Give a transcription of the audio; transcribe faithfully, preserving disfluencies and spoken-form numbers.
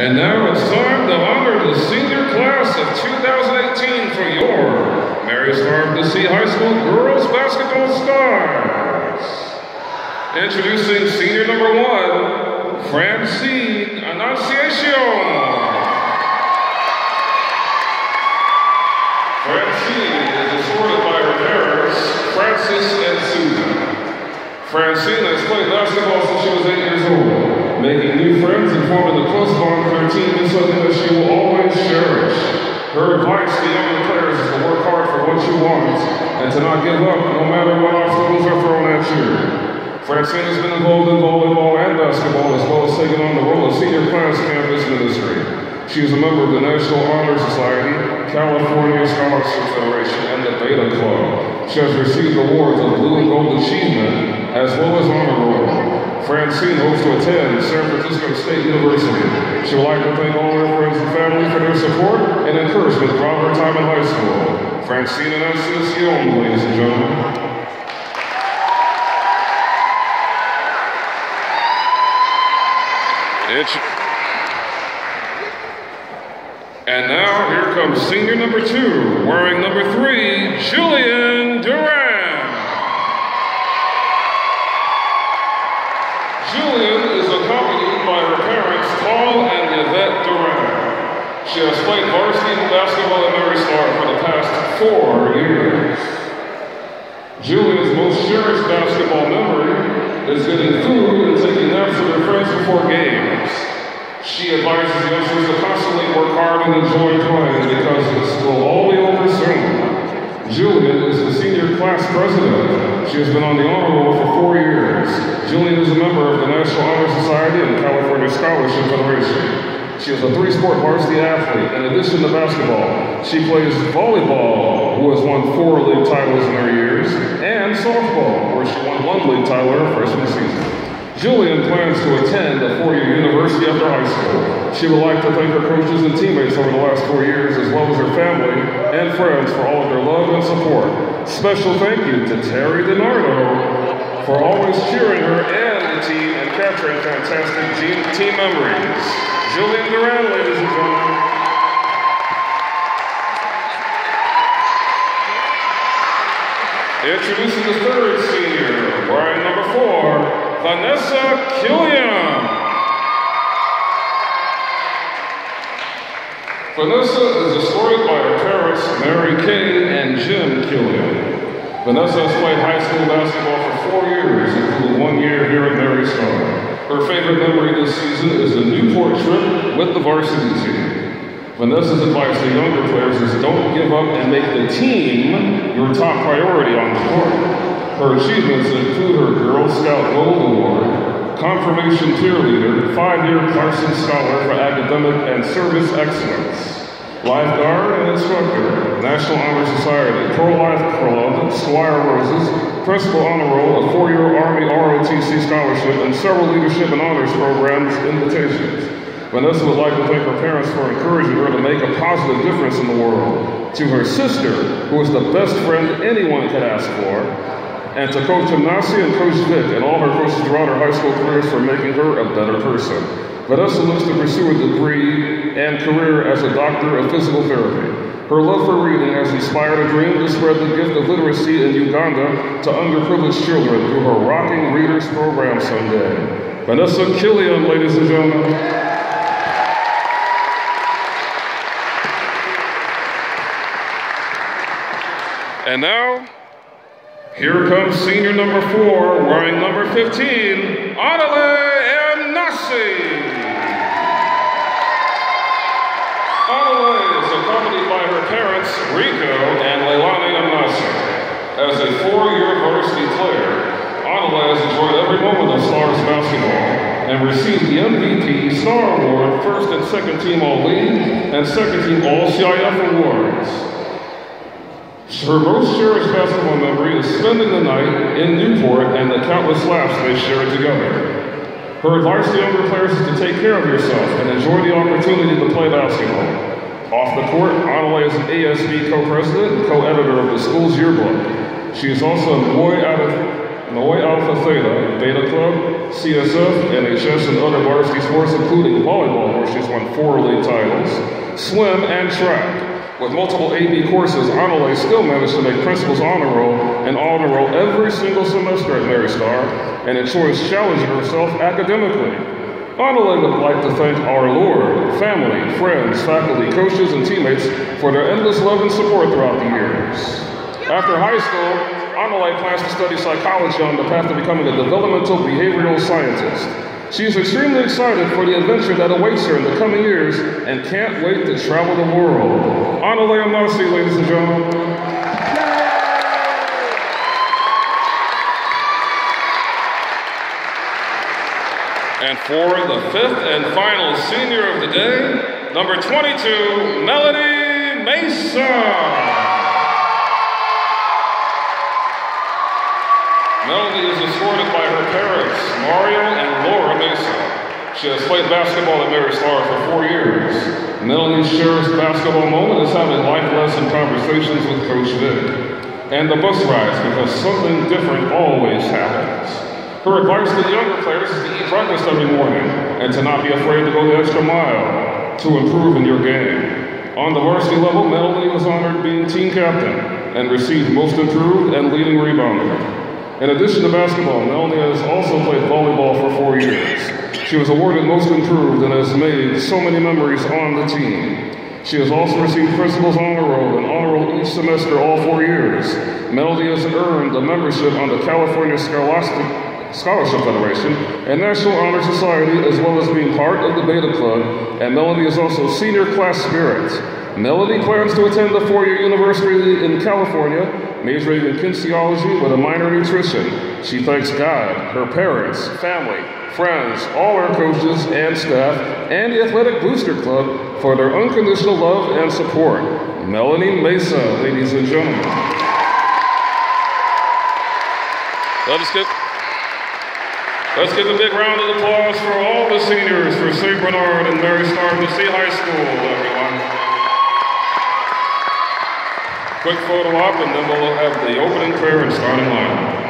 And now it's time to honor the senior class of two thousand eighteen for your Mary Star of the Sea High School girls basketball stars. Introducing senior number one, Francine Annunciation. Francine is escorted by her parents, Francis and Susan. Francine has played basketball since she was eight years old, making new friends and forming a close bond with her team is something that she will always cherish. Her advice to younger players is to work hard for what you want and to not give up no matter what obstacles are thrown at you. Francine has been involved in volleyball and basketball as well as taking on the role of senior class campus ministry. She is a member of the National Honor Society, California Scholarship Federation, and the Beta Club. She has received awards of Blue and Gold Achievement, as well as Honor Roll. Francine hopes to attend San Francisco State University. She would like to thank all her friends and family for their support and encouragement throughout her time in high school. Francine Annunciation, ladies and gentlemen. It's And now, here comes senior number two, wearing number three, Julianne Duran. Julianne is accompanied by her parents, Paul and Yvette Duran. She has played varsity basketball at Mary Star for the past four years. Julianne's most cherished basketball memory is getting food and taking naps with her friends before games. She advises youngsters to constantly work hard and enjoy playing because this will all be over soon. Julianne is the senior class president. She has been on the honor roll for four years. Julianne is a member of the National Honor Society and California Scholarship Federation. She is a three-sport varsity athlete. In addition to basketball, she plays volleyball, who has won four league titles in her years, and softball, where she won one league title her freshman season. Julianne plans to attend a four-year university after high school. She would like to thank her coaches and teammates over the last four years, as well as her family and friends for all of their love and support. Special thank you to Terry DiNardo for always cheering her and the team and capturing fantastic team, team memories. Julianne Duran, ladies and gentlemen. Introducing the third senior, wearing number four, Vanessa Killian. Vanessa is escorted by her parents, Mary King and Jim Killian. Vanessa has played high school basketball for four years, including one year here at Mary Star. Her favorite memory this season is the Newport trip with the varsity team. Vanessa's advice to younger players is don't give up and make the team your top priority on the court. Her achievements include her Girl Scout Gold Award, confirmation cheerleader, five-year Carson Scholar for academic and service excellence, lifeguard and instructor, National Honor Society, Pro-Life Club, Squire Roses, principal honor roll, a four-year Army R O T C scholarship, and several leadership and honors programs invitations. Vanessa would like to thank her parents for encouraging her to make a positive difference in the world. To her sister, who is the best friend anyone could ask for, and to Coach Amnassi and Coach Vick and all her coaches throughout her high school careers for making her a better person. Vanessa looks to pursue a degree and career as a doctor of physical therapy. Her love for reading has inspired a dream to spread the gift of literacy in Uganda to underprivileged children through her Rocking Readers program someday. Vanessa Killian, ladies and gentlemen. And now, here comes senior number four, wearing number fifteen, Annalei Amnassi. Annalei is accompanied by her parents, Rico and Leilani Amnassi. As a four-year varsity player, Annalei has enjoyed every moment of Stars basketball and received the M V P, Star Award, first and second team All-League, and second team All C I F awards. Her most cherished basketball memory is spending the night in Newport and the countless laughs they shared together. Her advice to younger players is to take care of yourself and enjoy the opportunity to play basketball. Off the court, Annalei is an A S B co-president and co-editor of the school's yearbook. She is also a boy out of Mu Alpha Theta Theta Club, C S F, N H S, and other varsity sports, including volleyball, where she's won four league titles, swim, and track. With multiple A B courses, Annalei still managed to make principal's honor roll and honor roll every single semester at Mary Star, and enjoys challenging herself academically. Annalei would like to thank our Lord, family, friends, faculty, coaches, and teammates for their endless love and support throughout the years. After high school, Annalei plans to study psychology on the path to becoming a developmental behavioral scientist. She is extremely excited for the adventure that awaits her in the coming years and can't wait to travel the world. Annalei Amnassi, ladies and gentlemen. And for the fifth and final senior of the day, number twenty-two, Melody Mason. Melody is escorted by her parents, Mario and Laura Mason. She has played basketball at Mary Star for four years. Melody's cherished basketball moment is having life lesson conversations with Coach Vic. And the bus rides, because something different always happens. Her advice to the younger players is to eat breakfast every morning and to not be afraid to go the extra mile to improve in your game. On the varsity level, Melody was honored being team captain and received most improved and leading rebounder. In addition to basketball, Melody has also played volleyball for four years. She was awarded most improved and has made so many memories on the team. She has also received principal's honor roll and honor roll each semester all four years. Melody has earned a membership on the California Scholastic Scholarship Federation and National Honor Society, as well as being part of the Beta Club, and Melody is also senior class spirit. Melody plans to attend the four-year university in California, majoring in kinesiology with a minor in nutrition. She thanks God, her parents, family, friends, all our coaches and staff, and the Athletic Booster Club for their unconditional love and support. Melody Mesa, ladies and gentlemen. Let us get Let's give a big round of applause for all the seniors for Saint Bernard and Mary Star of the Sea High School, everyone. Quick photo op, and then we'll have the opening prayer and starting line.